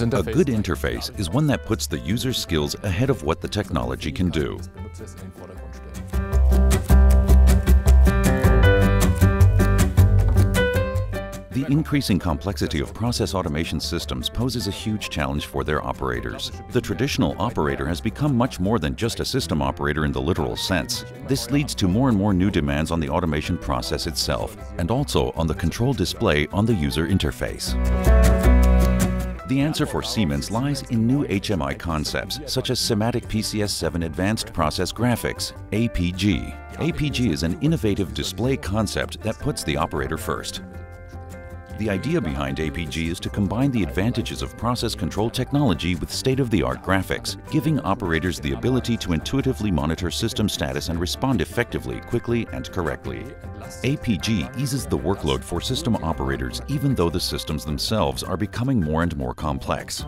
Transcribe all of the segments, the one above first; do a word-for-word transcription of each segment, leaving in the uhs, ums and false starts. A good interface is one that puts the user's skills ahead of what the technology can do. The increasing complexity of process automation systems poses a huge challenge for their operators. The traditional operator has become much more than just a system operator in the literal sense. This leads to more and more new demands on the automation process itself, and also on the control display on the user interface. The answer for Siemens lies in new H M I concepts, such as SIMATIC P C S seven Advanced Process Graphics, A P G. A P G is an innovative display concept that puts the operator first. The idea behind A P G is to combine the advantages of process control technology with state-of-the-art graphics, giving operators the ability to intuitively monitor system status and respond effectively, quickly and correctly. A P G eases the workload for system operators, even though the systems themselves are becoming more and more complex.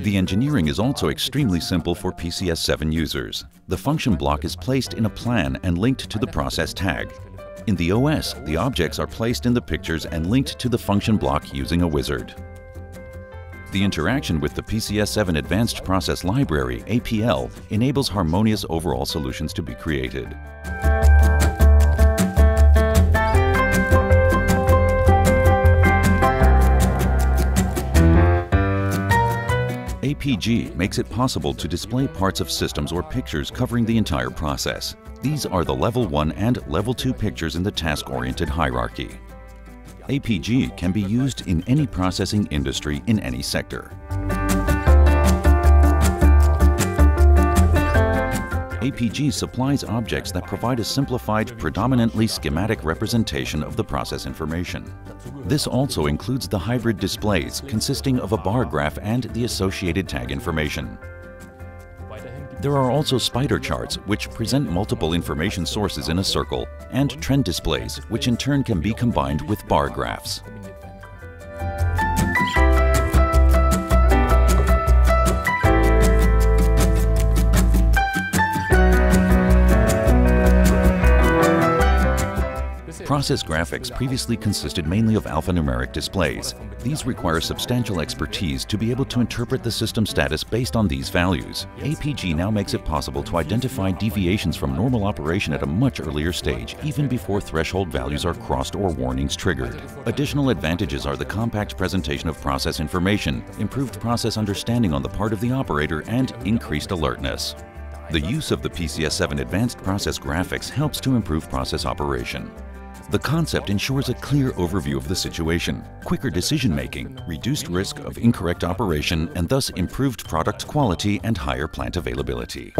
The engineering is also extremely simple for P C S seven users. The function block is placed in a plan and linked to the process tag. In the O S, the objects are placed in the pictures and linked to the function block using a wizard. The interaction with the P C S seven Advanced Process Library, A P L, enables harmonious overall solutions to be created. A P G makes it possible to display parts of systems or pictures covering the entire process. These are the Level one and Level two pictures in the task-oriented hierarchy. A P G can be used in any processing industry in any sector. A P G supplies objects that provide a simplified, predominantly schematic representation of the process information. This also includes the hybrid displays, consisting of a bar graph and the associated tag information. There are also spider charts, which present multiple information sources in a circle, and trend displays, which in turn can be combined with bar graphs. Process graphics previously consisted mainly of alphanumeric displays. These require substantial expertise to be able to interpret the system status based on these values. A P G now makes it possible to identify deviations from normal operation at a much earlier stage, even before threshold values are crossed or warnings triggered. Additional advantages are the compact presentation of process information, improved process understanding on the part of the operator, and increased alertness. The use of the P C S seven Advanced Process Graphics helps to improve process operation. The concept ensures a clear overview of the situation, quicker decision-making, reduced risk of incorrect operation, and thus improved product quality and higher plant availability.